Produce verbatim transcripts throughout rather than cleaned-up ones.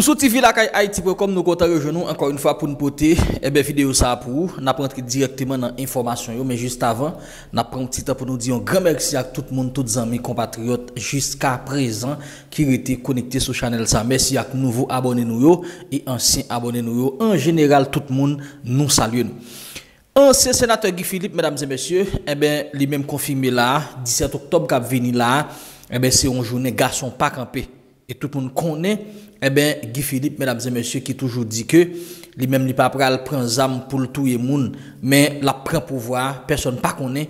Ou sous T V Lakay Haïti comme nous comptons rejoindre encore une fois pour nous porter et ben vidéo ça pour n'a pas entrer directement dans information yo, mais juste avant n'a prend un petit temps pour nous dire un grand merci à tout le monde, tous amis compatriotes jusqu'à présent qui étaient connectés sur channel ça. Merci à nouveaux abonnés nous yo et anciens abonnés nous yo. En général tout le monde nous salue nous. Ancien sénateur Guy Philippe, mesdames et messieurs, eh ben lui même confirmé là dix-sept octobre qu'a venir là, eh ben c'est une journée garçon pas campé. Et tout le monde connaît, eh bien, Guy Philippe, mesdames et messieurs, qui toujours dit que lui-même, il pas pral prend zam pour le tout le monde, mais la prend pouvoir, personne pas connaît.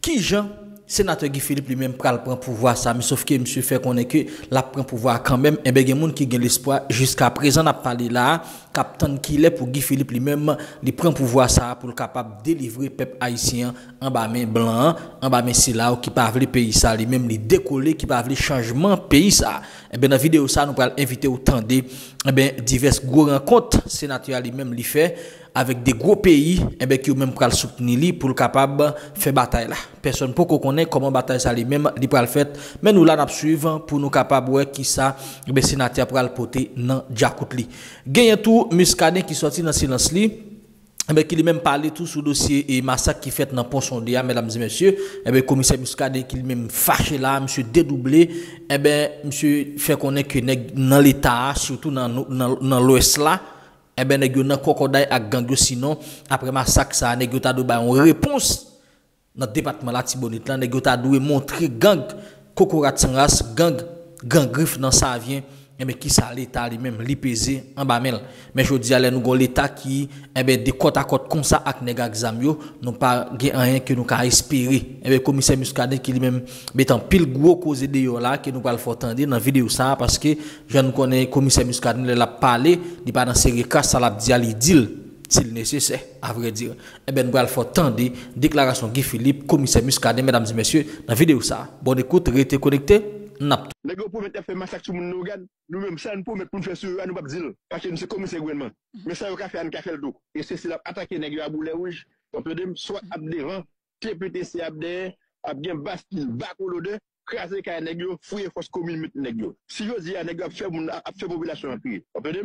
Qui Jean, sénateur Guy Philippe, lui-même, pral prend pouvoir ça, mais sauf que monsieur fait connaît que la prend pouvoir quand même, eh bien, il y a des gens qui ont l'espoir jusqu'à présent, n'a parlé là, capitaine qu'il est pour Guy Philippe, lui-même, il prend pouvoir ça pour le capable de délivrer peuple haïtien en bas main blanc, en bas main c'est là, qui pas veut le pays ça, lui-même, il décoller, qui pas veut le changement pays ça. Eh bien, dans la vidéo, ça, nous allons inviter au temps des eh diverses grosses rencontres sénatoriales lui-même lui fait avec des gros pays eh bien, qui même pral soutenir lui pour le capable faire bataille là. Personne pour qu'on connaît comment bataille ça lui-même lui pral fait. Mais nous là, nous suivons pour nous capable ouais qui ça eh bien sénateur pral porter dans jacout li. Gagne tout Muscadet qui sorti dans silence li. Eh bien, qui lui-même parlé tout sous dossier et massacre qui fait dans le pont Sondéa, mesdames et messieurs. Eh bien, commissaire Muscadet qui lui-même fâché là, monsieur dédoublé. Eh bien, monsieur fait connaître que dans l'État, surtout dans l'Ouest là, eh bien, nous avons un crocodile à gang, sinon, après massacre, ça, nous avons une réponse dans le département de la Tibonite. Nous avons montré gang, cocorat sans race, gang, gang griffe dans sa vie. Eh bien, qui ça l'État lui-même, l'I P Z, en bas même. Mais je dis, nous avons l'État qui, eh bien, de côte à côte, comme ça, avec les examens, nous n'avons pas rien que nous avons espéré. Eh bien, commissaire Muscadet qui lui-même met en pile gros cause de yo là, que nous allons faire entendre dans la vidéo ça, parce que je ne connais commissaire Muscadet, il a parlé, il pas dans ces cas, ça l'a dit, il dit, s'il nécessaire, à vrai dire. Eh bien, nous allons faire entendre déclaration Guy Philippe, commissaire Muscadet, mesdames et messieurs, dans la vidéo ça. Bonne écoute, restez connectés. Les gens pour mettre fait massacre sur mon organe, nous-mêmes, ça nous pour mettre pour faire sur nous, pas dire, parce que nous sommes commissaires gouvernement. Mais ça, nous avons fait le dos. Et ceci, là, attaquer les gens à boulet rouge, on peut dire, soit abdérant, C P T, abdérant, abdérant, bastille, bac ou l'odeur, craser les gens, fouiller force commune, les gens. Si je dis, les gens, faire population en prier. On peut dire,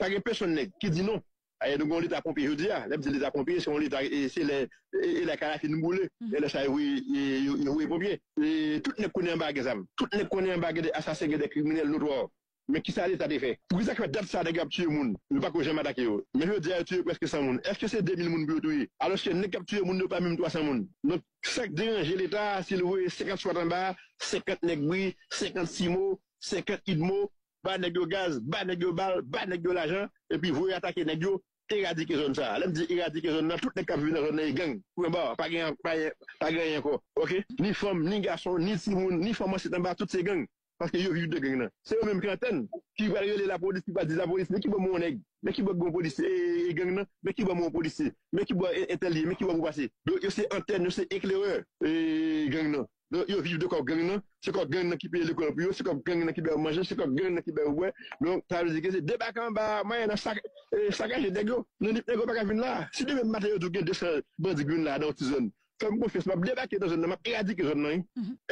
par une personne qui dit non. Et donc, on l'État pompier, je dis, l'État pompier, c'est l'État, c'est les carafines moulées, et les chahuis pompiers. Et tout ne connaît un bagage d'âme, tout ne connaît un bagage d'assassins et des criminels notoires. Mais qui ça l'État fait? Pour ça que date ça a tué le monde, ne pas que j'aime attaquer. Mais je dis, tuer presque cent personnes. Est-ce que c'est deux mille personnes pour tuer? Alors que ne capture le monde, ne pas même trois cents personnes. Donc, ça dérange l'État, s'il vous voulez, cinquante-trois en bas, cinquante négris, cinquante-six mots, cinquante idmots, bas négro gaz, bas négro balle, bas négro l'argent, et puis vous attaquez négro. Éradiquer zone ça. Elle me dit éradiquer zone là, toutes les cas viennent dans les gangs. Pour bas, pas rien, pas rien encore. OK? Ni femme, ni garçon, ni Simon, ni femme, c'est en bas toutes ces gangs parce que yo vivent de gangs là. C'est eux même quarantaine qui va aller la police, qui va dire la police, mais qui va mon nèg, mais qui va bon policier et gang là, mais qui va mon policier, mais qui va intelligent, mais qui va vous passer. Donc yo c'est antenne, yo c'est éclaireur et gang là. Donc yo vivent de quoi gang là, c'est quoi gang là qui paye le corps, c'est quoi gang là qui va manger, c'est quoi gang là qui va boire. Donc ça veut dire que c'est des bacs en bas, moyen dans sac sagage des gars, nous n'y pas qu'à venir là. Si demain matin tu gagnes deux cents bandits là dans cette zone, comme vous faites, m'a débarqué dans une zone, m'a éradiqué dans une zone.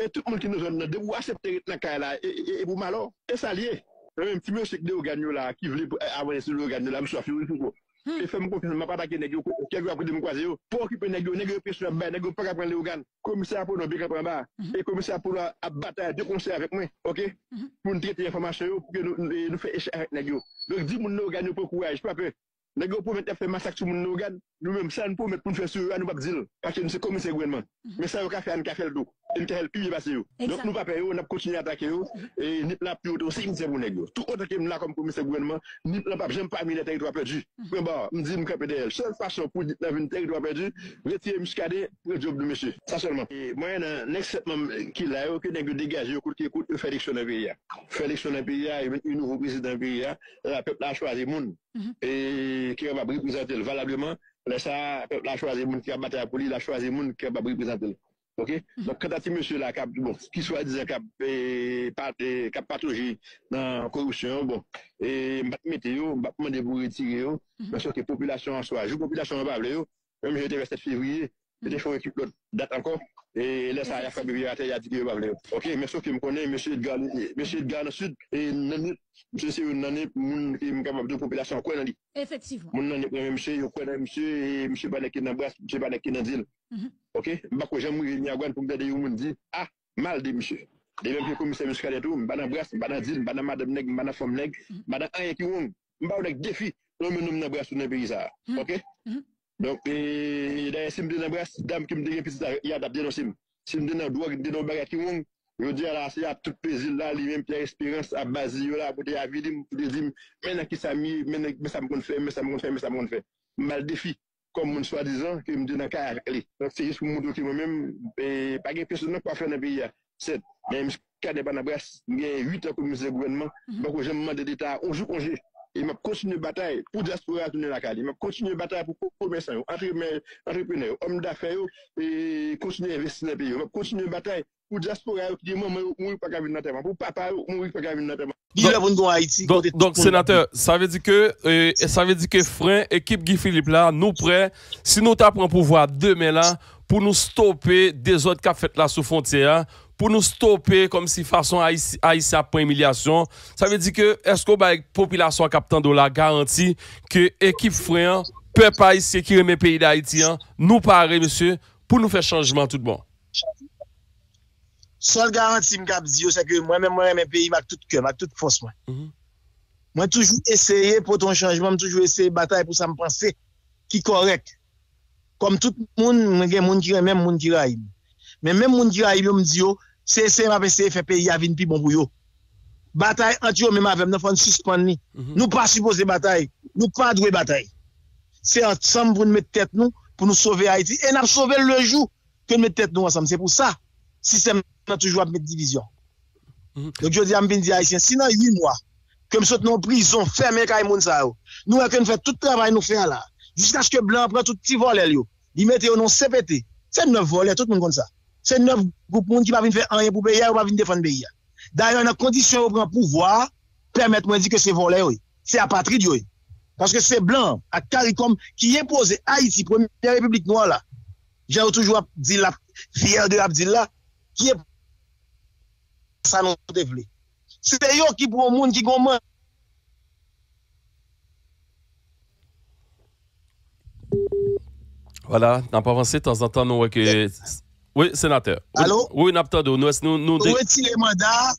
Et tout le monde qui nous zone, de vous accepter la caille là et vous malheur et ça lié. Un petit monsieur qui est là, qui voulait avoir sur l'organe là, monsieur Fiouri Foucault. Et fait mon confiance, m'a pas attaqué les gars, quelqu'un après de me croiser, pour occuper les gars, les gars pêchent là-bas, les gars pas à prendre les organes. Commissaire pour nous bien prendre bas et commissaire pour la bataille de conseil avec moi, OK? Pour nous traiter information pour que nous nous fait échec avec les gars. Donc dis mon organe pour courage, pas peur. Les gars pour mettre faire massacre sur mon organe, nous-mêmes, ça nous pour mettre pour faire sur nous, pas dire, parce que nous sommes commissaires gouvernement. Mais ça, nous avons fait un café le dos, nous avons fait le passé. Donc nous, papa, nous avons continué à attaquer, et nous avons fait aussi, nous avons fait tout autre qui est là comme commissaire gouvernement, nous n'avons pas mis les territoires perdus. Mais bon, nous disons que la seule façon pour nous avoir un territoire perdu, retirer Muscadet pour le job de monsieur. Ça seulement. Et moi, un acceptement qu'il a eu, que nous avons dégagé, nous faire l'élection d'un pays. Faire l'élection d'un pays, un nouveau président d'un pays, le peuple a choisi le monde. Et qui va représenter valablement, le peuple a choisi les gens qui ont battu la police, il a choisi les gens qui ont représenté. OK? Donc, quand tu as monsieur là, qui soit disant qu'il n'y a pas de dans la corruption, bon, et je vais mettre, je vais demander pour retirer, parce que la population en soi, la population en bas, même si j'étais le sept février, il faut récupérer date encore. Et là, ça y a fait bibliothèque, il a dit qu'il va venir. Ok, mais sauf qu'il me connaît, monsieur Edgar, monsieur Edgar, le sud, et nani, monsieur, c'est une année, mon, qui est capable de population, quoi, nani. Effectivement. Mon année, monsieur, il connaît monsieur, et monsieur Badaki n'a pas, monsieur Badaki n'a dit. Ok, bah, quoi, j'aime, il y a un gouan pour me dire, on me dit, ah, mal dit, monsieur. De même que commissaire monsieur Kadetou, madame Brass, madame Dil, madame madame Neg, madame Femme Neg, madame Aïe qui wong, madame Neg défi, l'homme nomme Nabras ou Nabéza. Ok? Donc, il y a un sim de Nabras, dame qui me dit que il y a d'abdé dans sim. Sim de Nabras, de Nabras qui wong, je dis à la c'est à tout plaisir là, lui-même qui a expérience à Basile, là, pour dire à Vidim, pour dire, maintenant qui s'est mis, maintenant ça me compte faire, mais ça me compte faire, mais ça me compte faire. Mal défi, comme mon soi-disant, qui me dit dans le cas. Donc, c'est juste pour montrer que moi-même, pas de personne qui a fait dans le pays. sept Mais M. Kadebanabras, il y a huit ans comme le gouvernement, donc je demande des détails, on joue congé. Il m'a continué la bataille pour diaspora tourner la cale, il m'a continué la bataille pour commerçants, entrepreneurs, hommes d'affaires, et continuer à investir dans le pays. Il m'a continué la bataille pour diaspora, qui dit, maman, mourir pas qu'à venir notamment, pour papa, mourir pas qu'à venir notamment. Donc, donc sénateur, ça veut dire que, euh, ça veut dire que frein, équipe Guy Philippe là, nous prêts, si nous t'apprends pouvoir demain là, pour nous stopper des autres qu'a fait là sous frontière, pour nous stopper comme si façon Haïti après humiliation. Ça veut dire que, est-ce que la population captant de la garantie que l'équipe frère, peuple haïtien qui remet le pays d'Haïti, nous paraît, monsieur, pour nous faire changement tout bon? Seule garantie, c'est que moi-même, moi, mes pays, avec tout cœur, avec toute force. Moi, moi toujours essayer pour ton changement, toujours essayer de bataille pour ça me penser qui est correct. Comme tout le monde, il y a des gens qui remet, des gens qui raillent. Mais même les gens qui me disent, c'est ça, m'a essayé de faire payer à vin plus bon pour eux. Bataille entre eux, même avec nous, faut suspendre. Nous pas supposer bataille, nous pas doué bataille. C'est ensemble pour nous mettre tête nous, pour nous sauver Haïti. Et nous sauver le jour que nous mettons tête nous ensemble. C'est pour ça, si c'est toujours à mettre division. Donc je dis à mes Haïtiens, si dans huit mois, que nous sommes en prison, fermés avec les gens, nous avons fait tout le travail nous faire là, jusqu'à ce que Blanc prenne tout petit volet, ils mettent au nom C P T. C'est neuf volets, tout le monde comme ça. C'est neuf groupes qui ne vont pas faire rien pour payer ou pas venir défendre le pays. D'ailleurs, dans condition où prend pouvoir, permettez-moi de dire que c'est volé, oui. C'est apatride, oui. Parce que c'est blanc, à CARICOM, qui impose Haïti, première république noire, là. J'ai toujours dit là, fier de Abdillah, qui est. Ça nous dévelé. C'est eux qui, pour le monde, qui gomme. Voilà, on pas avancé, de temps en temps, nous, que. Oui, sénateur. Allô? Oui, nous nous nous retirez le mandat.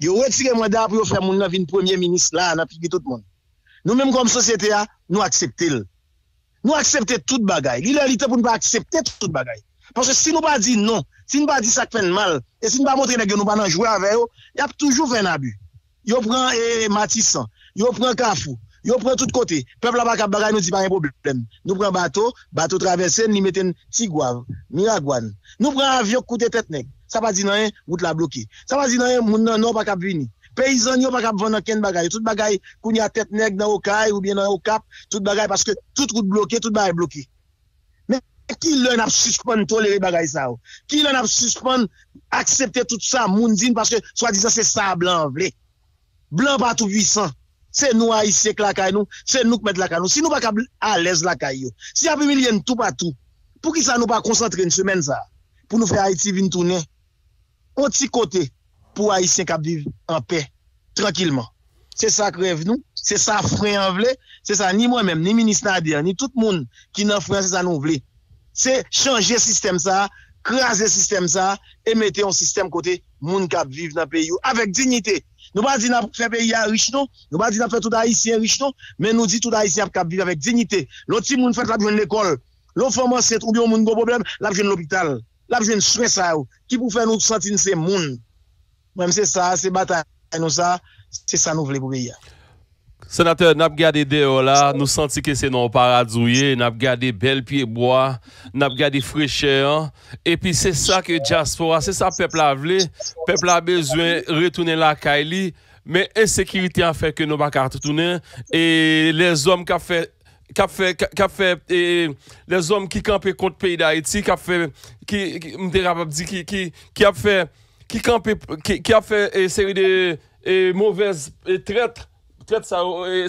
Vous retirez le mandat pour faire mon avis premier ministre là, on a piqué tout le monde. Nous-mêmes, comme société, nous acceptons. Nous acceptons toute bagaille. Il est temps pour nous accepter toute bagaille. Parce que si nous ne pas dit non, si nous ne pas dit ça fait mal, et si nous ne pas montrer que nous ne jouer avec eux, il y a toujours fait un abus. Ils prennent Matissan, ils prennent Kafou. Yo prend tout côté. Peuple là bas bagay nous dit pas un problème. Nous prend bateau, bateau traversé, ni mettez Tigouave, Miragouane. Nous prend avion coûté tête nèg. Ça pas dire rien, route la bloquer. Ça pas dire rien, moun nan non pas cap venir. Paysan yo pas cap vendre ken bagay. Tout bagay kounya tête nèg dans Okaï ou bien dans au Cap, tout bagay parce que toute route bloquée, tout bagay bloqué. Mais qui l'en a suspendre tolérer bagay ça? Qui l'en a suspendre accepter tout ça moun din parce que soi-disant c'est ça blanc vlé. Blanc pas tout puissant. C'est nous Haïtiens qui la caille nous, c'est nous qui mettons la caille nous. Si nous pas à l'aise la caille, si après millions tout partout, pour qui ça nous pas concentrer une semaine ça, pour nous faire Haïti venir tourner, on petit côté pour Haïtiens qui vivent en paix, tranquillement. C'est ça que rêve nous, c'est ça frein en vle, c'est ça ni moi-même, ni ministre Nadia, ni tout le monde qui n'a frein c'est ça nous vle. C'est changer système ça, craser système ça, et mettre un système côté monde qui vivent dans le pays avec dignité. Nous ne disons pas faire pays riche, non. Nous ne disons pas faire tout haïtien riche, non. Mais nous disons tout haïtien qui vivre avec dignité. L'autre si monde fait la jeune l'école. L'autre femme c'est ou bien on a un problème, la jeune l'hôpital. La jeune stress ça qui pour faire nous sentir c'est monde. Même c'est ça, c'est bataille nous ça, c'est ça nous voulons pour pays. Sénateur, nous avons gardé dehors là, nous sentons que c'est non paradouillé, nous avons gardé bel pied bois, nous avons gardé fraîcheur, et puis c'est ça que diaspora, c'est ça peuple a voulu, peuple a besoin retourner la Kaili, mais insécurité a fait que nous pas retourner et les hommes qui ont fait Qu'a fait, qu'a fait, et les hommes qui campaient contre le pays d'Haïti, qui a fait, qui, qui, qui, qui a fait, qui campait, qui, qui a fait une série de mauvaises traites. Peut-être ça,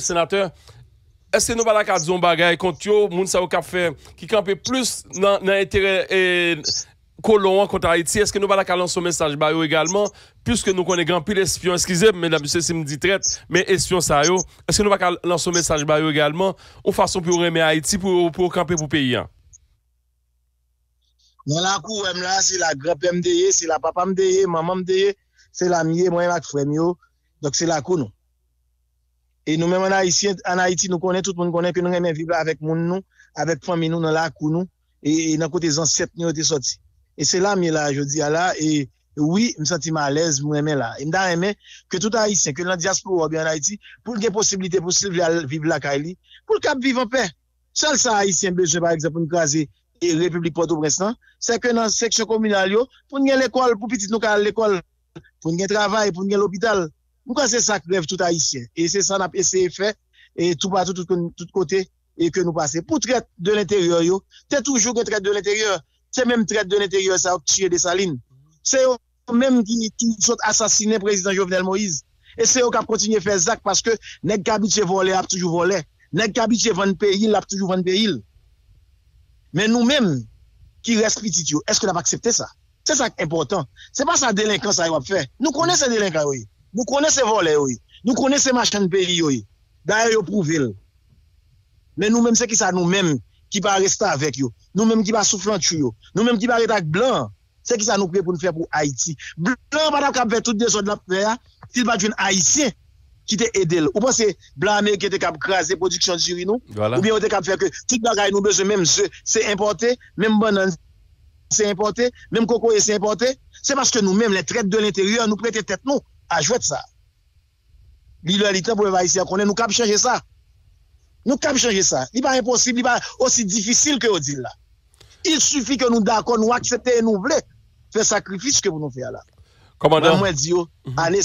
sénateur, est-ce que nous pas la zone bagaille contre yo moun sa ka faire qui camper plus dans dans intérêt et colon contre Haïti? Est-ce que nous pas la lancer message ba yo également, puisque nous connaissons grand pile espion, excusez mesdames monsieur si me dit traite, mais espion ça yo, est-ce que nous pas lancer message ba yo également en façon pour remettre Haïti pour pour camper pour pays? Dans la cour même là, c'est la grand-père m'deye, c'est la papa m'deye, maman m'deye, c'est la mienne, moi et ma frère yo. Donc c'est la cour nous. Et nous-mêmes en Haïti, en Haïti, nous connaissons, tout le monde connaît que nous aimons vivre avec nous, avec famille nous, dans la cour nous, et dans côté des ancêtres nous étaient sortis. Et c'est là, mais là, je dis à là, et oui, je me sens mal à l'aise, je me là. Et je me que tout Haïtien, que la diaspora, bien en Haïti, pour qu'il y ait possibilité possible de vivre la Kaili, pour qu'il vive en paix. Seul ça, Haïtien, besoin, par exemple, une craser et République Port-au-Prince, c'est que dans la section communale, pour qu'il y ait l'école, pour petit nous à l'école, pour qu'il y ait travail, pour qu'il y ait l'hôpital. Pourquoi c'est ça que rêve tout haïtien? Et c'est ça qu'on a essayé de faire, et tout partout, tout, tout, tout côté, et que nous passons. Pour traite de l'intérieur, c'est toujours que traite de l'intérieur. C'est même traite de l'intérieur, ça a tiré des salines. C'est eux-mêmes qui, qui sont assassinés, président Jovenel Moïse. Et c'est eux qui ont continué à faire ça, parce que les gens qui ont volé, ils ont toujours volé. Les gens qui ont vendu pays, ils ont toujours vendu pays. Mais nous-mêmes, qui restons petits, est-ce que nous avons accepté ça? C'est ça qui est important. C'est pas ça délinquant, ça va faire. Nous connaissons les délinquants, oui. Nous connaissons volets, oui. Nous connaissons machin de pays, oui. D'ailleurs, ils prouvent. Mais nous-mêmes, c'est qui ça, nous-mêmes, qui va rester avec eux. Nous-mêmes, qui va souffler en tuyau. Nous-mêmes, qui va rester avec blanc. C'est qui ça nous plaît pour nous faire pour Haïti. Blanc, pas capable de faire toutes les autres de la paix, s'il va être un Haïtien qui t'a aidé. Ou pensez, blanc américain qui t'a crasé la production de jury, nous. Ou bien, on t'a capable de faire que tout le bagage, nous besoin, même jeu, c'est importé, même banane, c'est importé, même coco, c'est importé. C'est parce que nous-mêmes, les traites de l'intérieur, nous prêtons tête, nous. À jouer de ça. L'illégalité pour les Haïtiens, nous cap changer ça. Nous cap changer ça. Il n'est pas impossible, il n'est pas aussi difficile que vous dites là. Il suffit que nous d'accord, nous acceptons et nous voulons faire sacrifice que vous nous faites là. Commandant. Moi, Dio, allez.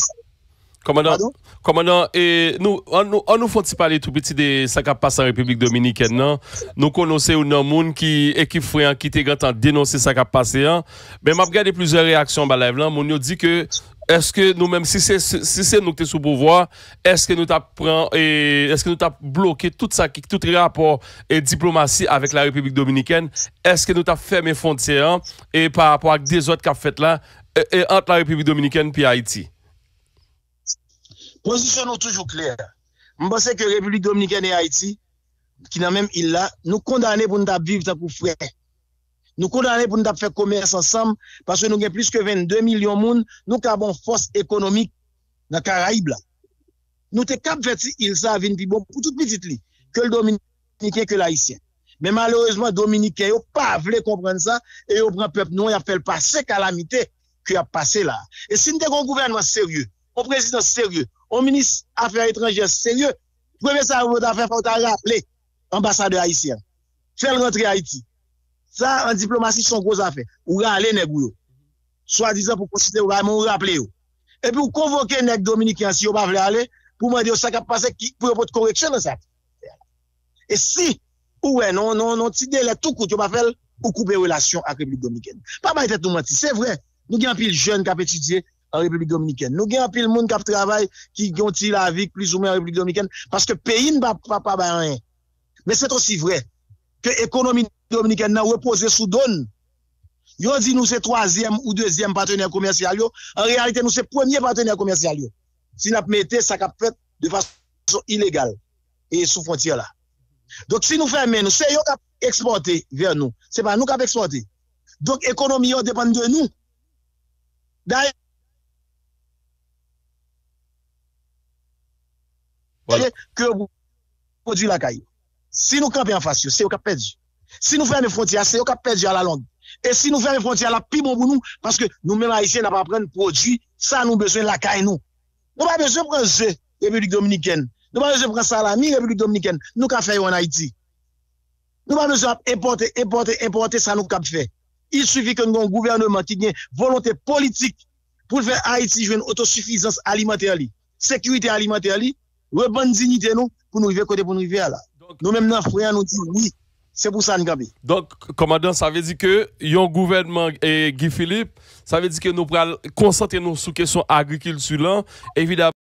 Commandant, commandant, et nous, on nous, on nous faut-il parler tout petit de ça qui passe en République Dominicaine, non? Nous connaissons un monde qui est qui frère qui était grand dénoncer ça qui passe. Mais m'a regardé plusieurs réactions dans la live là, mon dit que est-ce que nous-mêmes, si c'est si nous qui sommes sous pouvoir, est-ce que nous t'apprend et est-ce que nous t'as bloqué tout ça, tout rapport et diplomatie avec la République Dominicaine? Est-ce que nous t'as fermé frontières et par rapport à des autres qu'a fait là et, et entre la République Dominicaine puis Haïti? Position nous toujours claire. Je pense que la République Dominicaine et Haïti, qui n'a même il là, nous condamnons pour nous vivre tant pour frère. Nous condamnons pour nous faire commerce ensemble parce que nous avons plus que vingt-deux millions de monde, nous avons une force économique dans les Caraïbes. Nous avons fait il ça pour toute petite li, que le Dominicain que l'Haïtien. Mais malheureusement, les Dominicains n'ont pas voulu comprendre ça et ils prennent le peuple, nous, ils ont fait le passé calamité qui a passé là. Et si nous avons un gouvernement sérieux, un président sérieux, un ministre des Affaires étrangères sérieux, premier ça, vous avez fait rappeler l'ambassadeur haïtien. Faire rentrer Haïti. Ça, en diplomatie, c'est une grosse affaire. Ou râler, nèg ou yo. Soit disant pour considérer, ou rappeler. Et puis, vous convoquez nèg dominicain, si vous ne voulez pas aller, pour me dire ça qui a passé, pour votre correction dans ça. Et si, ou est, non, non, non, si délai tout court, vous ne pouvez pas faire, ou couper relation avec la République dominicaine. Pas mal de tout menti, c'est vrai. Nous avons un pile jeune qui a étudié en République dominicaine. Nous avons un pile monde qui travaille, qui ont la vie plus ou moins en République dominicaine, parce que le pays ne va pas rien. Mais c'est aussi vrai que l'économie dominicaine n'a reposé sous donne. Yo dit nous c'est troisième ou deuxième partenaire commercial. En réalité, nous c'est premier partenaire commercial. Si nous mettons ça cap fait de façon illégale et sous frontière là. Donc si nous fermons, nous c'est yo cap exporter vers nous. C'est pas nous cap exporter. Donc économie dépend de nous. D'ailleurs, voilà. Que vous produisez la caille. Si nous campons en face, c'est au cap perdu. Si nous faisons les frontières, c'est au cap perdu à la longue. Et si nous faisons les frontières, la pire bon pour nous, parce que nous-mêmes Haïtiens n'avons pas besoin de produits, ça nous besoin de la caille nous. Nous n'avons pas besoin de prendre jeu, République Dominicaine. Nous n'avons pas besoin de prendre salami, République Dominicaine. Nous avons fait en Haïti. Nous n'avons pas besoin d'importer, importer, importer, ça nous cap fait. Il suffit que nous ayons un gouvernement qui ait une volonté politique pour faire Haïti jouer une autosuffisance alimentaire, sécurité alimentaire, rebondir dignité nous pour nous arriver côté pour nous arriver là. Nous-mêmes, nos frères nous disons oui, c'est pour ça nous gabi. Donc, commandant, ça veut dire que yon gouvernement et Guy Philippe, ça veut dire que nous prenons concentrer nous sur la question agriculture là, évidemment.